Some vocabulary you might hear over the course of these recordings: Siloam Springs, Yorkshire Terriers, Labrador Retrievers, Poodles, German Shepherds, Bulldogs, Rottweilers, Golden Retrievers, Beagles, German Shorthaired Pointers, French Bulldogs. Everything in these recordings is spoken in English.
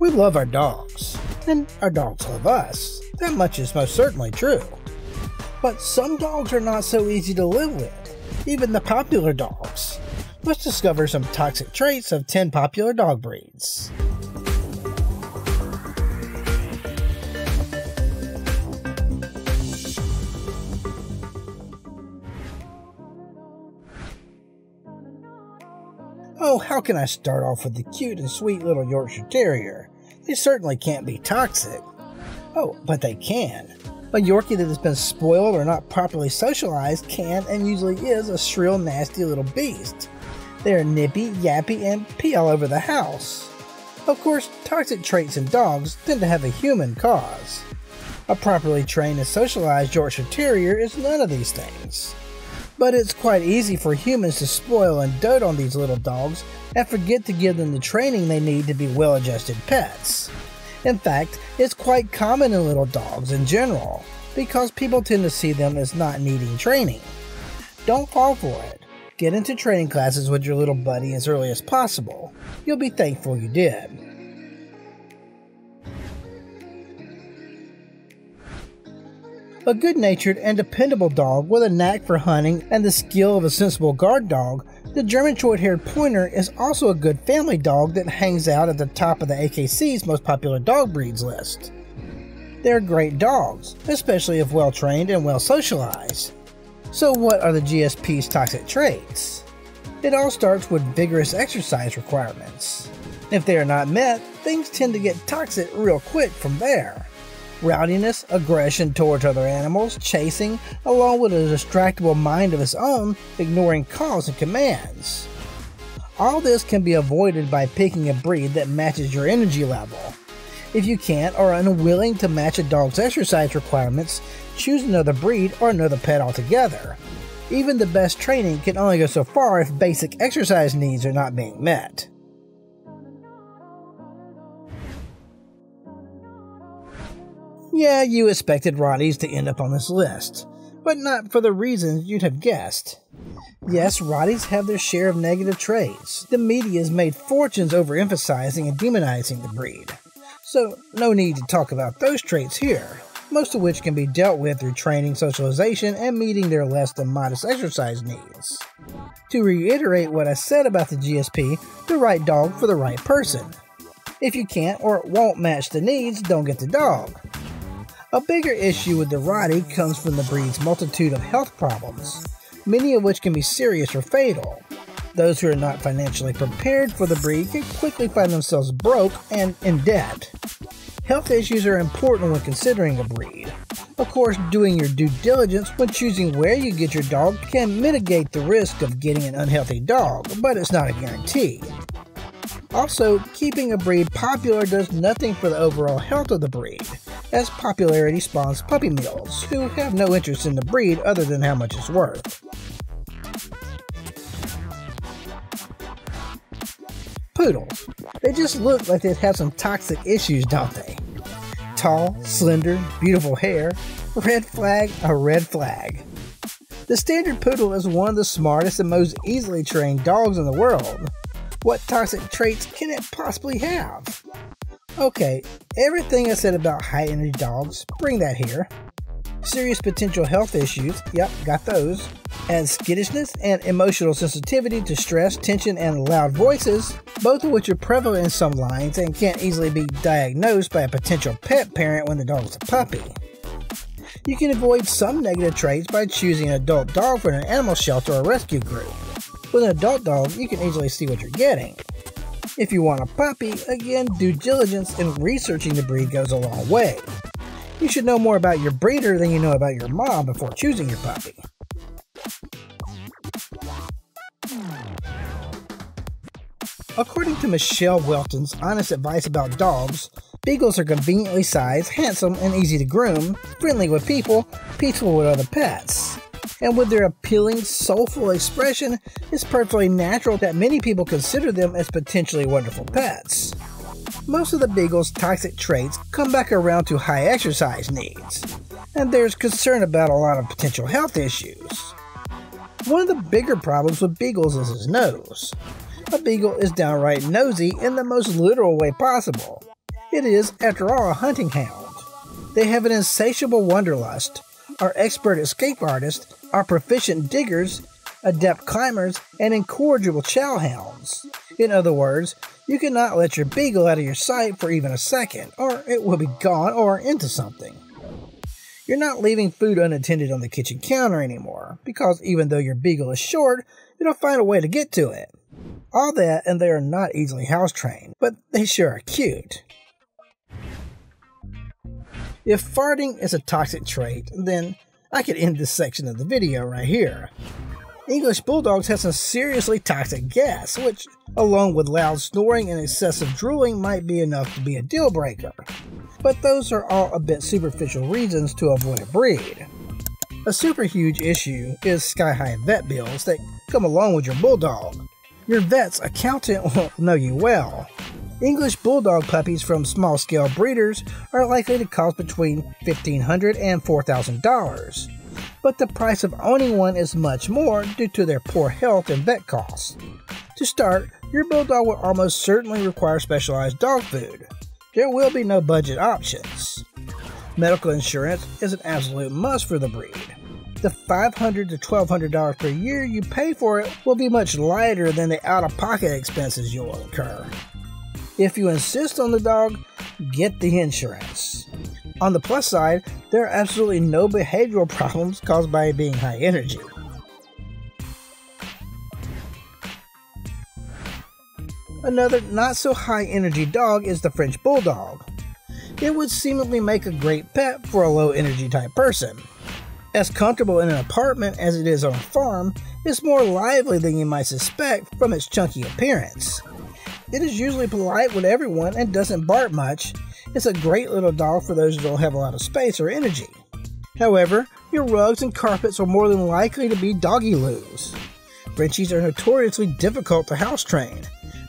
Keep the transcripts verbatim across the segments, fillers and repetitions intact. We love our dogs, and our dogs love us. That much is most certainly true. But some dogs are not so easy to live with, even the popular dogs. Let's discover some toxic traits of ten popular dog breeds. Oh, how can I start off with the cute and sweet little Yorkshire Terrier? They certainly can't be toxic. Oh, but they can. A Yorkie that has been spoiled or not properly socialized can and usually is a shrill, nasty little beast. They are nippy, yappy, and pee all over the house. Of course, toxic traits in dogs tend to have a human cause. A properly trained and socialized Yorkshire Terrier is none of these things. But it's quite easy for humans to spoil and dote on these little dogs and forget to give them the training they need to be well-adjusted pets. In fact, it's quite common in little dogs in general, because people tend to see them as not needing training. Don't fall for it. Get into training classes with your little buddy as early as possible. You'll be thankful you did. A good-natured and dependable dog with a knack for hunting and the skill of a sensible guard dog, the German Shorthaired Pointer is also a good family dog that hangs out at the top of the A K C's most popular dog breeds list. They're great dogs, especially if well-trained and well-socialized. So what are the G S P's toxic traits? It all starts with vigorous exercise requirements. If they are not met, things tend to get toxic real quick from there. Rowdiness, aggression towards other animals, chasing, along with a distractible mind of its own, ignoring calls and commands. All this can be avoided by picking a breed that matches your energy level. If you can't or are unwilling to match a dog's exercise requirements, choose another breed or another pet altogether. Even the best training can only go so far if basic exercise needs are not being met. Yeah, you expected Rotties to end up on this list, but not for the reasons you'd have guessed. Yes, Rotties have their share of negative traits. The media has made fortunes overemphasizing and demonizing the breed. So, no need to talk about those traits here, most of which can be dealt with through training, socialization, and meeting their less than modest exercise needs. To reiterate what I said about the G S P, the right dog for the right person. If you can't or won't match the needs, don't get the dog. A bigger issue with the Rottie comes from the breed's multitude of health problems, many of which can be serious or fatal. Those who are not financially prepared for the breed can quickly find themselves broke and in debt. Health issues are important when considering a breed. Of course, doing your due diligence when choosing where you get your dog can mitigate the risk of getting an unhealthy dog, but it's not a guarantee. Also, keeping a breed popular does nothing for the overall health of the breed, as popularity spawns puppy mills, who have no interest in the breed other than how much it's worth. Poodles. They just look like they'd have some toxic issues, don't they? Tall, slender, beautiful hair, red flag, a red flag. The standard poodle is one of the smartest and most easily trained dogs in the world. What toxic traits can it possibly have? Okay, everything I said about high-energy dogs, bring that here. Serious potential health issues, yep, got those. And skittishness and emotional sensitivity to stress, tension, and loud voices, both of which are prevalent in some lines and can't easily be diagnosed by a potential pet parent when the dog is a puppy. You can avoid some negative traits by choosing an adult dog for an animal shelter or rescue group. With an adult dog, you can easily see what you're getting. If you want a puppy, again, due diligence in researching the breed goes a long way. You should know more about your breeder than you know about your mom before choosing your puppy. According to Michelle Welton's honest advice about dogs, Beagles are conveniently sized, handsome, and easy to groom, friendly with people, peaceful with other pets. And with their appealing, soulful expression, it's perfectly natural that many people consider them as potentially wonderful pets. Most of the Beagle's toxic traits come back around to high exercise needs, and there's concern about a lot of potential health issues. One of the bigger problems with Beagles is his nose. A Beagle is downright nosy in the most literal way possible. It is, after all, a hunting hound. They have an insatiable wanderlust, are expert escape artists, are proficient diggers, adept climbers, and incorrigible chowhounds. In other words, you cannot let your beagle out of your sight for even a second, or it will be gone or into something. You're not leaving food unattended on the kitchen counter anymore, because even though your beagle is short, it'll find a way to get to it. All that, and they are not easily house-trained, but they sure are cute. If farting is a toxic trait, then I could end this section of the video right here. English Bulldogs have some seriously toxic gas, which, along with loud snoring and excessive drooling, might be enough to be a deal breaker. But those are all a bit superficial reasons to avoid a breed. A super huge issue is sky-high vet bills that come along with your bulldog. Your vet's accountant will know you well. English Bulldog puppies from small-scale breeders are likely to cost between fifteen hundred dollars and four thousand dollars. But the price of owning one is much more due to their poor health and vet costs. To start, your bulldog will almost certainly require specialized dog food. There will be no budget options. Medical insurance is an absolute must for the breed. The five hundred dollars to twelve hundred dollars per year you pay for it will be much lighter than the out-of-pocket expenses you will incur. If you insist on the dog, get the insurance. On the plus side, there are absolutely no behavioral problems caused by being high energy. Another not-so-high-energy dog is the French Bulldog. It would seemingly make a great pet for a low-energy type person. As comfortable in an apartment as it is on a farm, it's more lively than you might suspect from its chunky appearance. It is usually polite with everyone and doesn't bark much. It's a great little dog for those who don't have a lot of space or energy. However, your rugs and carpets are more than likely to be doggy-loos. Frenchies are notoriously difficult to house train.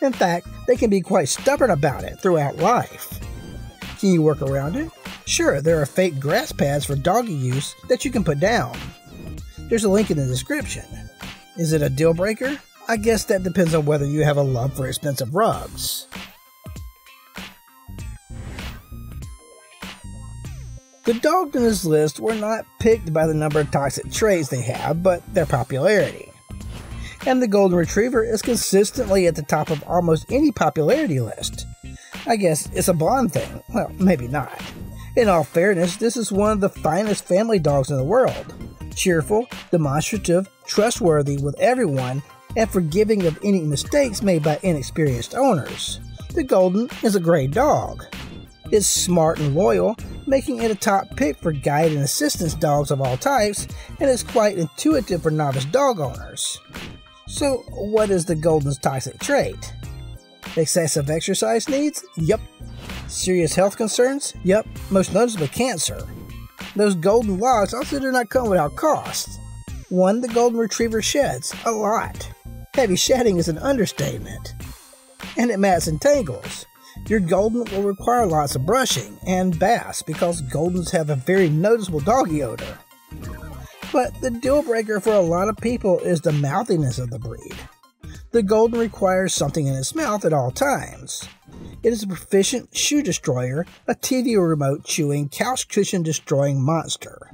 In fact, they can be quite stubborn about it throughout life. Can you work around it? Sure, there are fake grass pads for doggy use that you can put down. There's a link in the description. Is it a deal breaker? I guess that depends on whether you have a love for expensive rugs. The dogs in this list were not picked by the number of toxic traits they have, but their popularity. And the Golden Retriever is consistently at the top of almost any popularity list. I guess it's a blonde thing. Well, maybe not. In all fairness, this is one of the finest family dogs in the world. Cheerful, demonstrative, trustworthy with everyone, and forgiving of any mistakes made by inexperienced owners. The Golden is a great dog. It's smart and loyal, making it a top pick for guide and assistance dogs of all types, and it's quite intuitive for novice dog owners. So, what is the Golden's toxic trait? Excessive exercise needs? Yep. Serious health concerns? Yep. Most noticeably cancer. Those Golden Logs also do not come without cost. One, the Golden Retriever sheds. A lot. Heavy shedding is an understatement. And it mats and tangles. Your Golden will require lots of brushing and baths because Goldens have a very noticeable doggy odor. But the deal breaker for a lot of people is the mouthiness of the breed. The Golden requires something in its mouth at all times. It is a proficient shoe destroyer, a T V remote chewing, couch cushion destroying monster.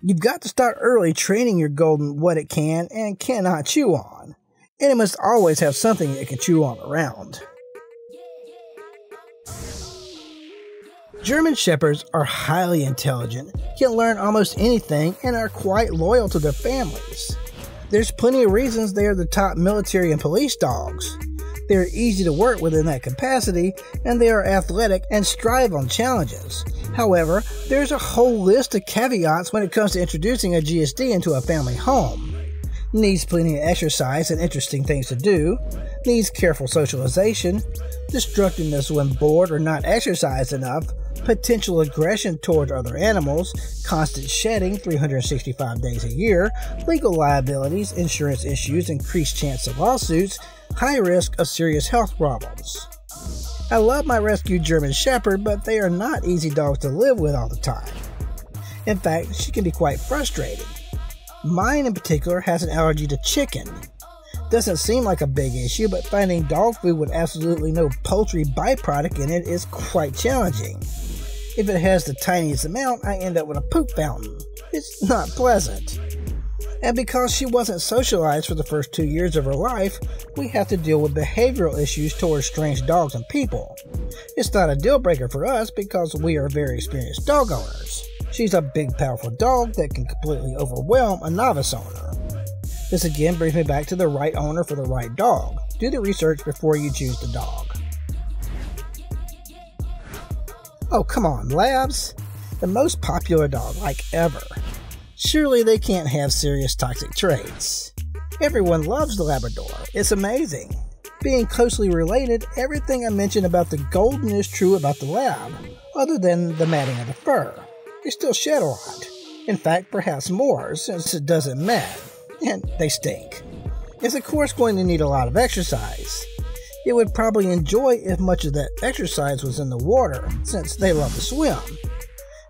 You've got to start early training your Golden what it can and cannot chew on. And it must always have something it can chew on around. German Shepherds are highly intelligent, can learn almost anything, and are quite loyal to their families. There's plenty of reasons they are the top military and police dogs. They are easy to work with in that capacity, and they are athletic and strive on challenges. However, there's a whole list of caveats when it comes to introducing a G S D into a family home. Needs plenty of exercise and interesting things to do, needs careful socialization, destructiveness when bored or not exercised enough, potential aggression towards other animals, constant shedding three hundred sixty-five days a year, legal liabilities, insurance issues, increased chance of lawsuits, high risk of serious health problems. I love my rescued German Shepherd, but they are not easy dogs to live with all the time. In fact, she can be quite frustrating. Mine in particular has an allergy to chicken. Doesn't seem like a big issue, but finding dog food with absolutely no poultry byproduct in it is quite challenging. If it has the tiniest amount, I end up with a poop fountain. It's not pleasant. And because she wasn't socialized for the first two years of her life, we have to deal with behavioral issues towards strange dogs and people. It's not a deal breaker for us because we are very experienced dog owners. She's a big, powerful dog that can completely overwhelm a novice owner. This again brings me back to the right owner for the right dog. Do the research before you choose the dog. Oh, come on, Labs. The most popular dog, like ever. Surely they can't have serious toxic traits. Everyone loves the Labrador. It's amazing. Being closely related, everything I mentioned about the Golden is true about the Lab, other than the matting of the fur. They still shed a lot. In fact, perhaps more, since it doesn't mat. And they stink. It's of course going to need a lot of exercise. It would probably enjoy if much of that exercise was in the water, since they love to swim.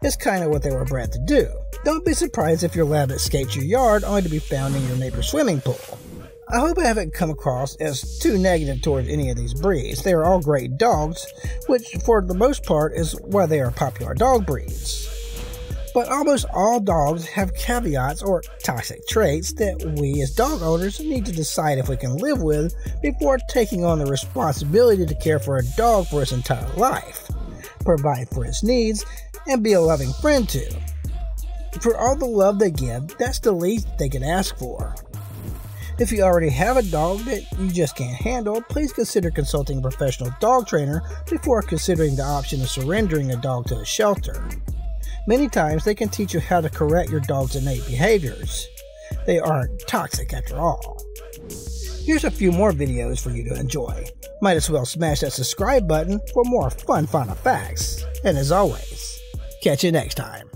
It's kind of what they were bred to do. Don't be surprised if your lab escapes your yard only to be found in your neighbor's swimming pool. I hope I haven't come across as too negative towards any of these breeds. They are all great dogs, which for the most part is why they are popular dog breeds. But almost all dogs have caveats or toxic traits that we as dog owners need to decide if we can live with before taking on the responsibility to care for a dog for its entire life, provide for its needs, and be a loving friend to. For all the love they give, that's the least they can ask for. If you already have a dog that you just can't handle, please consider consulting a professional dog trainer before considering the option of surrendering a dog to a shelter. Many times they can teach you how to correct your dog's innate behaviors. They aren't toxic after all. Here's a few more videos for you to enjoy. Might as well smash that subscribe button for more fun final facts. And as always, catch you next time.